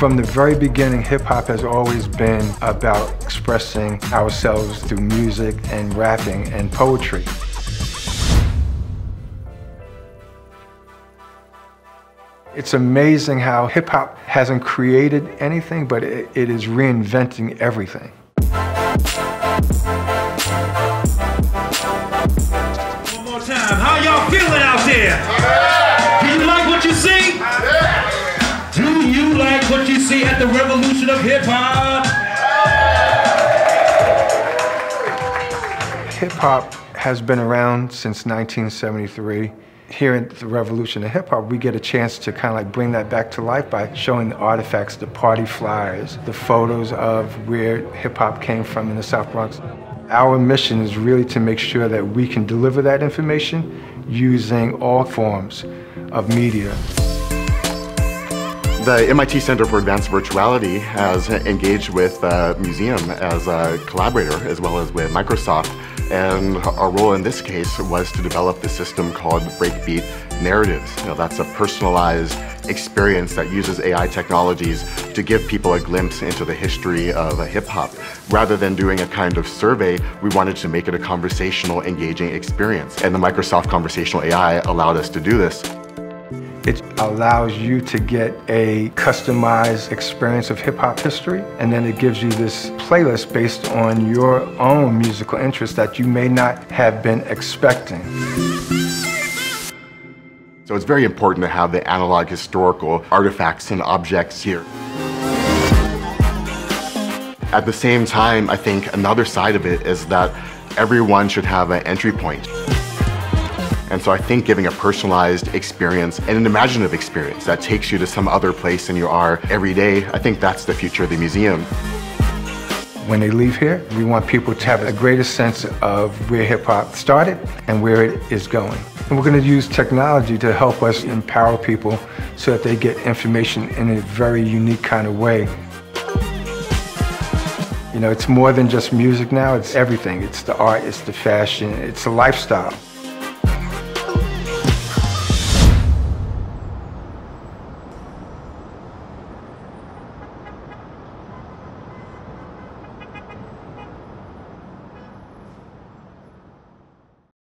From the very beginning, hip hop has always been about expressing ourselves through music and rapping and poetry. It's amazing how hip hop hasn't created anything, but it is reinventing everything. One more time, how y'all feeling out there? Yeah. Do you like what you see? Yeah. Do you like what you see at the Revolution of Hip Hop? Yeah. Hip hop has been around since 1973. Here at the Revolution of Hip Hop, we get a chance to kind of like bring that back to life by showing the artifacts, the party flyers, the photos of where hip hop came from in the South Bronx. Our mission is really to make sure that we can deliver that information using all forms of media. The MIT Center for Advanced Virtuality has engaged with the museum as a collaborator, as well as with Microsoft. And our role in this case was to develop this system called Breakbeat Narratives. You know, that's a personalized experience that uses AI technologies to give people a glimpse into the history of hip-hop. Rather than doing a kind of survey, we wanted to make it a conversational, engaging experience. And the Microsoft Conversational AI allowed us to do this. It allows you to get a customized experience of hip-hop history, and then it gives you this playlist based on your own musical interests that you may not have been expecting. So it's very important to have the analog historical artifacts and objects here. At the same time, I think another side of it is that everyone should have an entry point. And so I think giving a personalized experience and an imaginative experience that takes you to some other place than you are every day, I think that's the future of the museum. When they leave here, we want people to have a greater sense of where hip hop started and where it is going. And we're going to use technology to help us empower people so that they get information in a very unique kind of way. You know, it's more than just music now, it's everything. It's the art, it's the fashion, it's the lifestyle.